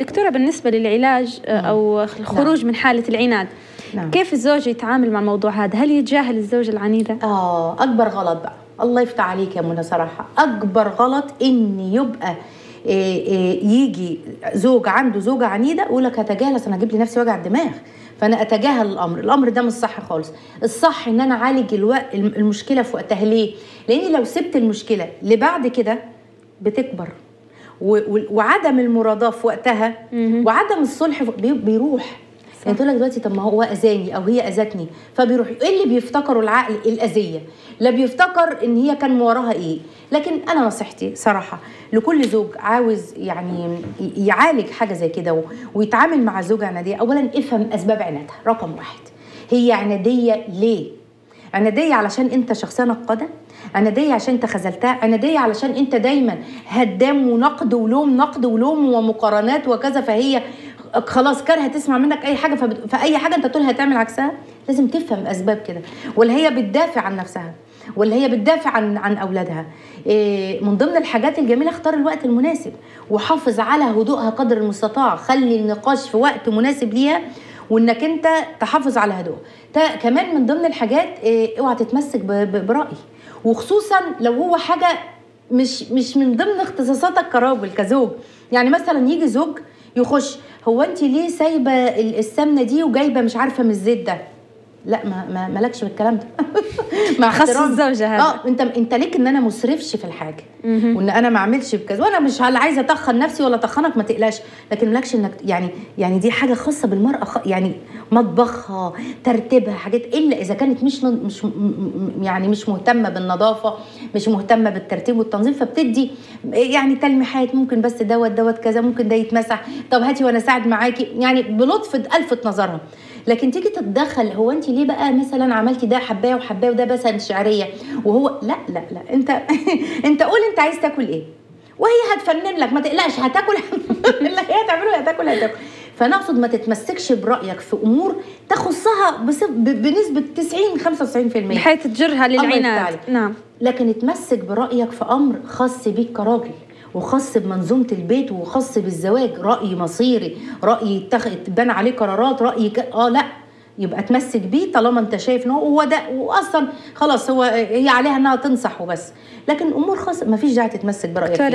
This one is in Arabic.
دكتورة، بالنسبة للعلاج أو الخروج من حالة العناد، كيف الزوج يتعامل مع الموضوع هذا؟ هل يتجاهل الزوجة العنيدة؟ أكبر غلط بقى، الله يفتح عليك يا منى صراحة، أكبر غلط إن يبقى يجي زوج عنده زوجة عنيدة يقول لك هتجاهل أنا هجيب لي نفسي وجع الدماغ، فأنا أتجاهل الأمر ده مش صح خالص. الصح إن أنا أعالج المشكلة في وقتها. ليه؟ لأني لو سبت المشكلة لبعد كده بتكبر، وعدم المراداه في وقتها وعدم الصلح بيروح. يعني تقول لك دلوقتي طب ما هو اذاني او هي اذتني، فبيروح ايه اللي بيفتكره العقل؟ الاذيه، لا بيفتكر ان هي كان وراها ايه. لكن انا نصيحتي صراحه لكل زوج عاوز يعني يعالج حاجه زي كده ويتعامل مع زوجة عناديه، اولا افهم اسباب عنادها. رقم واحد، هي عناديه ليه؟ عناديه علشان انت شخصيه نقاده، عناديه عشان انت خذلتها، عناديه علشان انت دايما هدام ونقد ولوم، نقد ولوم ومقارنات وكذا، فهي خلاص كارهه تسمع منك اي حاجه، فاي حاجه انت تقولها تعمل عكسها. لازم تفهم اسباب كده، ولا هي بتدافع عن نفسها، ولا هي بتدافع عن اولادها. من ضمن الحاجات الجميله اختار الوقت المناسب، وحافظ على هدوءها قدر المستطاع، خلي النقاش في وقت مناسب ليها، وانك انت تحافظ على هدوء. كمان من ضمن الحاجات اوعى تتمسك برأي، وخصوصا لو هو حاجه مش من ضمن اختصاصاتك كراجل كزوج. يعني مثلا يجي زوج يخش، هو انت ليه سايبه السمنه دي وجايبه مش عارفه من الزيت ده؟ لا، ما مالكش بالكلام ده مع خص الزوجه هذا. انت ليك ان انا مصرفش في الحاجه وان انا ما اعملش بكذا، وانا مش عايزه اتخن نفسي ولا اتخنك ما تقلقش، لكن مالكش انك يعني دي حاجه خاصه بالمراه، يعني مطبخها، ترتيبها، حاجات، الا اذا كانت مش مهتمه بالنظافه، مش مهتمه بالترتيب والتنظيم، فبتدي يعني تلميحات، ممكن بس دوت كذا، ممكن ده يتمسح، طب هاتي وانا اساعد معاكي، يعني بلطف الفت نظرها. لكن تيجي تتدخل، هو انت ليه بقى مثلا عملتي ده حبايه وحبايه وده بس شعريه وهو لا لا لا، انت قول انت عايز تاكل ايه وهي هتفنن لك، ما تقلقش هتاكل اللي هي تعمله هتاكل. فانا اقصد ما تتمسكش برايك في امور تخصها بنسبه 90-95%، بحيث تجرها للعناد. نعم، لكن اتمسك برايك في امر خاص بيك كراجل، وخاص بمنظومة البيت، وخاص بالزواج، رأي مصيري، رأي اتبنى عليه قرارات، رأي لا، يبقى اتمسك بيه طالما انت شايف ان هو ده، واصلا خلاص هي عليها انها تنصح وبس. لكن امور خاصة مفيش داعي تتمسك برأيك.